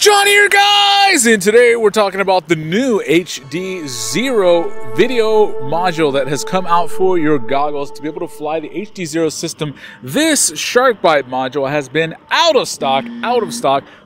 John here, guys, and today we're talking about the new HDZero video module that has come out for your goggles to be able to fly the HDZero system. This SharkByte module has been out of stock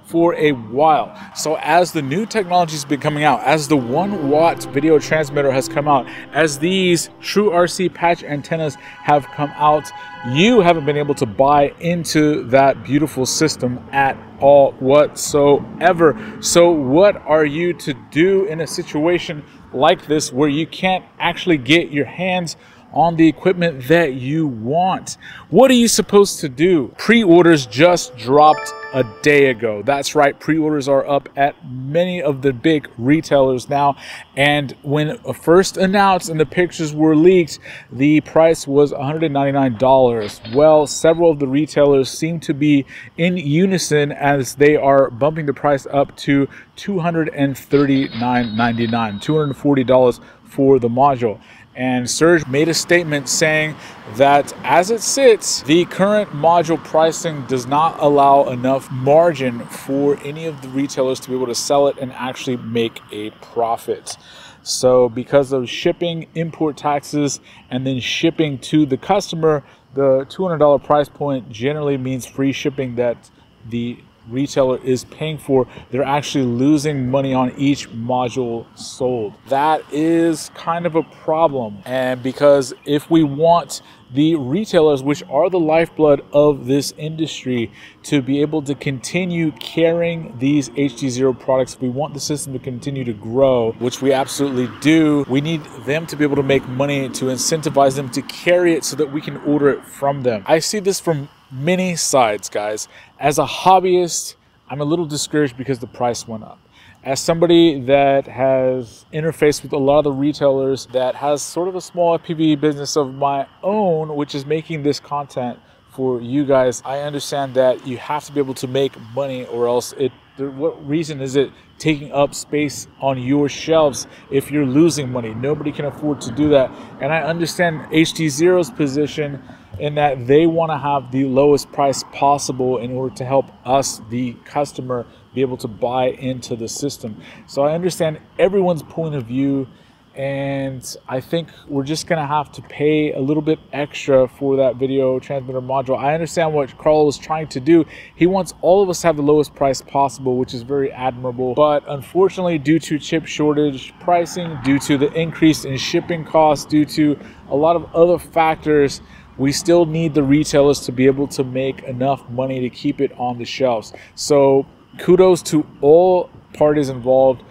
for a while. So as the new technology has been coming out, as the 1 watt video transmitter has come out, as these TrueRC patch antennas have come out, you haven't been able to buy into that beautiful system at all whatsoever. So what are you to do in a situation like this where you can't actually get your hands on the equipment that you want? What are you supposed to do? Pre-orders just dropped a day ago. That's right, pre-orders are up at many of the big retailers now, and when first announced and the pictures were leaked, the price was $199. Well, several of the retailers seem to be in unison as they are bumping the price up to $239.99, $240 for the module. And Serge made a statement saying that as it sits, the current module pricing does not allow enough margin for any of the retailers to be able to sell it and actually make a profit. So because of shipping, import taxes, and then shipping to the customer, the $200 price point generally means free shipping that the retailer is paying for. They're actually losing money on each module sold. That is kind of a problem, and because if we want the retailers, which are the lifeblood of this industry, to be able to continue carrying these HDZero products, we want the system to continue to grow, which we absolutely do. We need them to be able to make money, to incentivize them to carry it so that we can order it from them. I see this from many sides, guys. As a hobbyist, I'm a little discouraged because the price went up. As somebody that has interfaced with a lot of the retailers, that has sort of a small FPV business of my own, which is making this content for you guys, I understand that you have to be able to make money, or else what reason is it taking up space on your shelves if you're losing money? Nobody can afford to do that. And I understand HDZero's position in that they want to have the lowest price possible in order to help us, the customer, be able to buy into the system. So I understand everyone's point of view, and I think we're just gonna have to pay a little bit extra for that video transmitter module. I understand what Carl was trying to do. He wants all of us to have the lowest price possible, which is very admirable, but unfortunately, due to chip shortage pricing, due to the increase in shipping costs, due to a lot of other factors, we still need the retailers to be able to make enough money to keep it on the shelves. So kudos to all parties involved.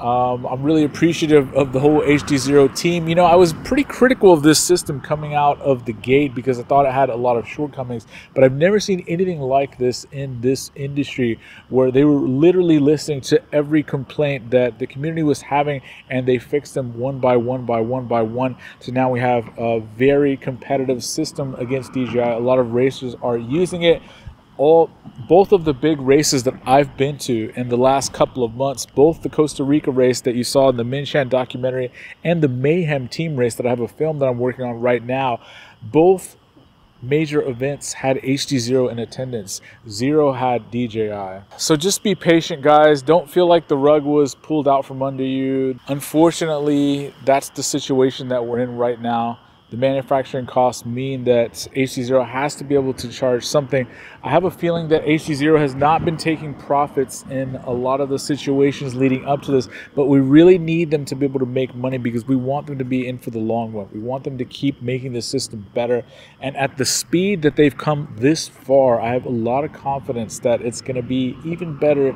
I'm really appreciative of the whole HDZero team. You know, I was pretty critical of this system coming out of the gate because I thought it had a lot of shortcomings, but I've never seen anything like this in this industry, where they were literally listening to every complaint that the community was having, and they fixed them one by one. So now we have a very competitive system against DJI. A lot of racers are using it. Both of the big races that I've been to in the last couple of months, both the Costa Rica race that you saw in the Min Shan documentary and the Mayhem team race that I have a film that I'm working on right now, both major events had HDZero in attendance. Zero had DJI. So just be patient, guys. Don't feel like the rug was pulled out from under you. Unfortunately, that's the situation that we're in right now. The manufacturing costs mean that HDZero has to be able to charge something. I have a feeling that HDZero has not been taking profits in a lot of the situations leading up to this, but we really need them to be able to make money because we want them to be in for the long run. We want them to keep making the system better. And at the speed that they've come this far, I have a lot of confidence that it's going to be even better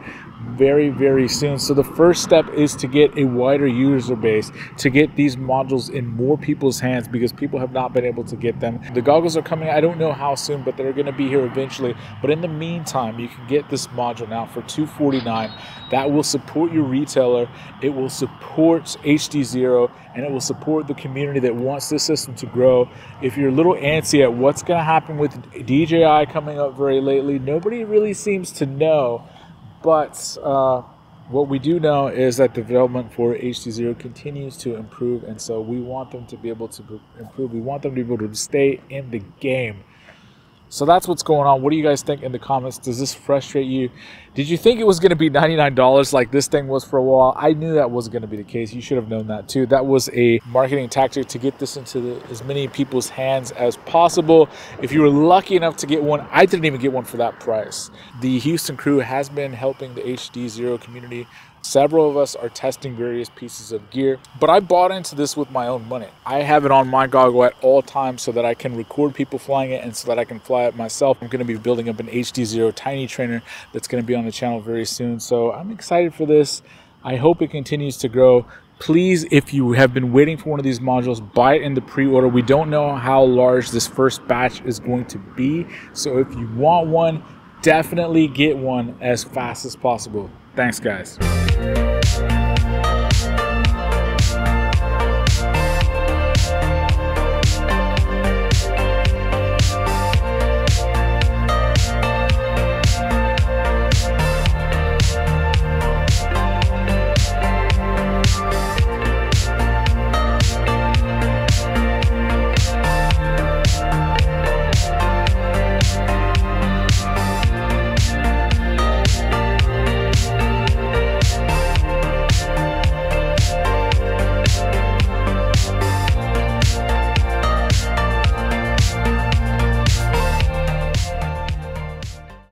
very, very soon. So the first step is to get a wider user base, to get these modules in more people's hands, because people have not been able to get them. The goggles are coming, I don't know how soon, but they're gonna be here eventually. But in the meantime, you can get this module now for $249. That will support your retailer, it will support HDZero, and it will support the community that wants this system to grow. If you're a little antsy at what's gonna happen with DJI coming up very lately, nobody really seems to know, but what we do know is that development for HDZero continues to improve, and so we want them to be able to improve. We want them to be able to stay in the game. So that's what's going on. What do you guys think in the comments? Does this frustrate you? Did you think it was going to be $99 like this thing was for a while? I knew that wasn't going to be the case. You should have known that too. That was a marketing tactic to get this into as many people's hands as possible. If you were lucky enough to get one, I didn't even get one for that price. The Houston crew has been helping the HDZero community. Several of us are testing various pieces of gear, but I bought into this with my own money. I have it on my goggle at all times so that I can record people flying it and so that I can fly it myself. I'm going to be building up an HDZero tiny trainer that's going to be on the channel very soon. So I'm excited for this. I hope it continues to grow. Please, if you have been waiting for one of these modules, buy it in the pre-order. We don't know how large this first batch is going to be. So if you want one, definitely get one as fast as possible. Thanks, guys.